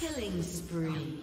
Killing spree.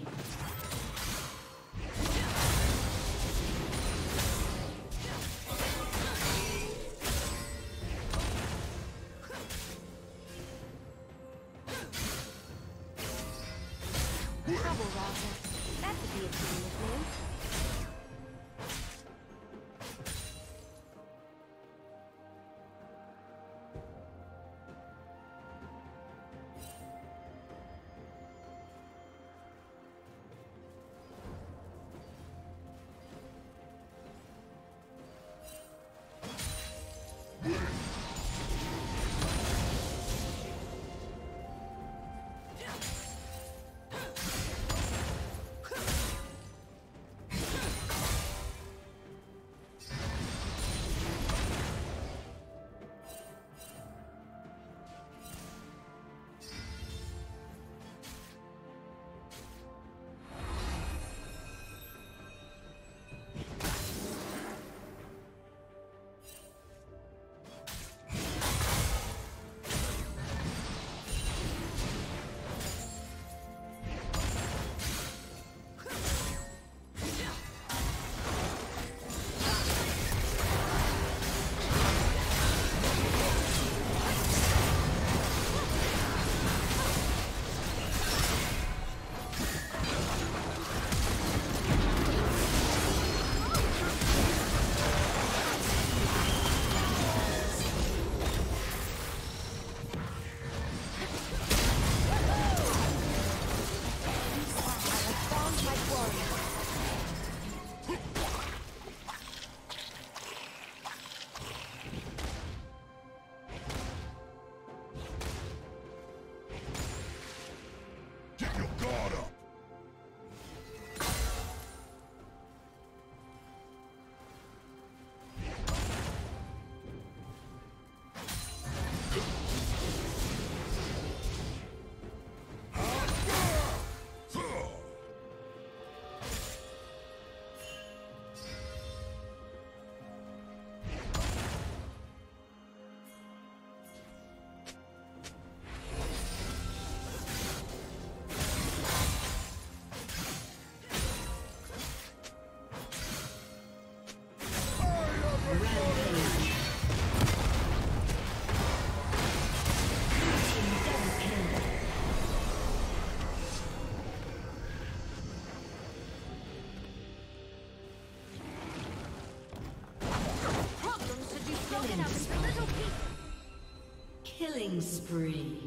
Killing spree.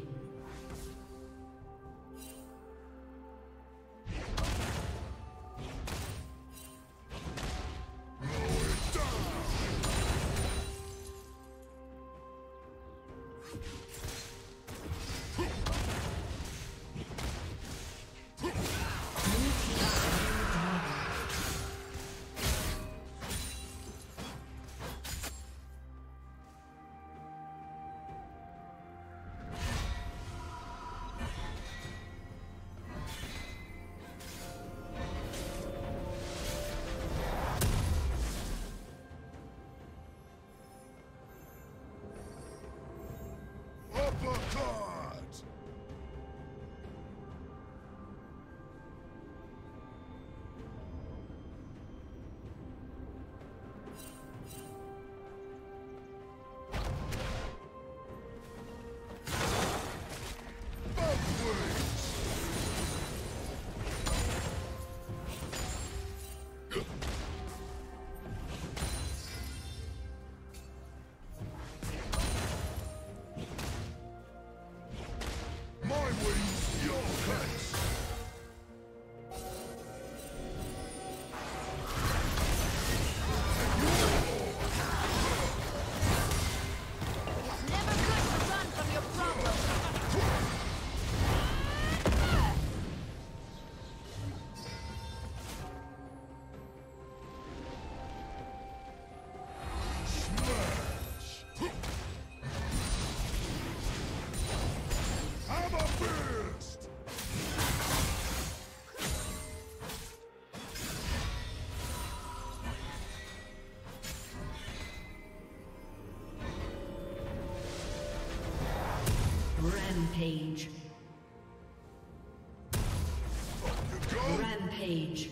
Rampage. Rampage.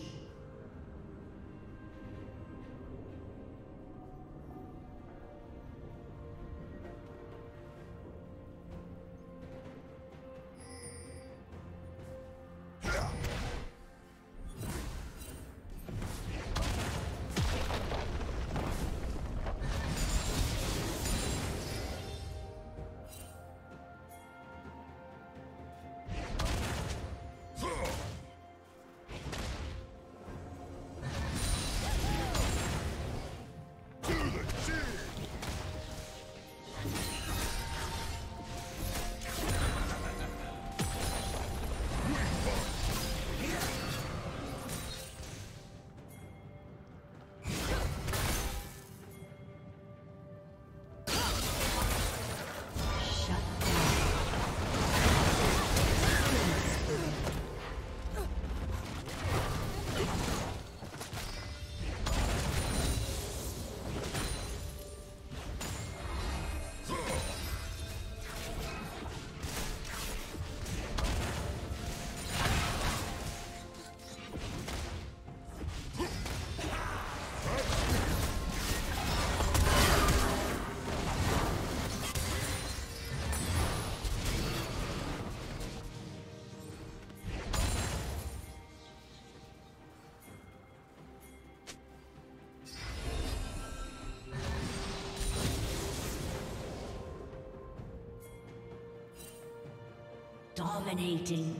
Dominating.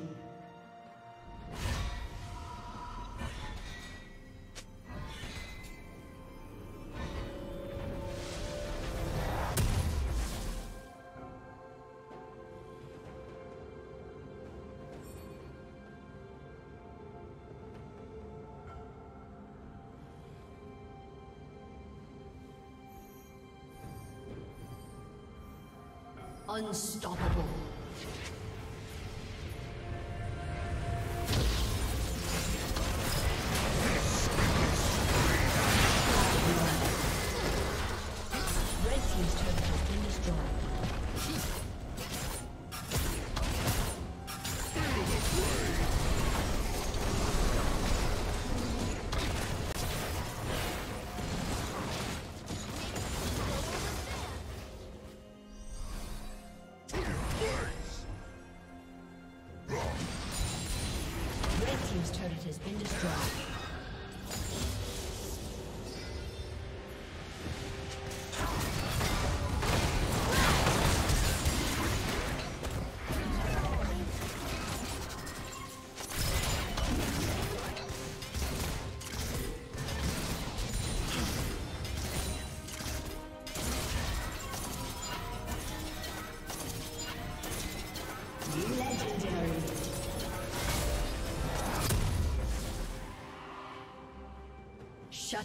Unstoppable. Shut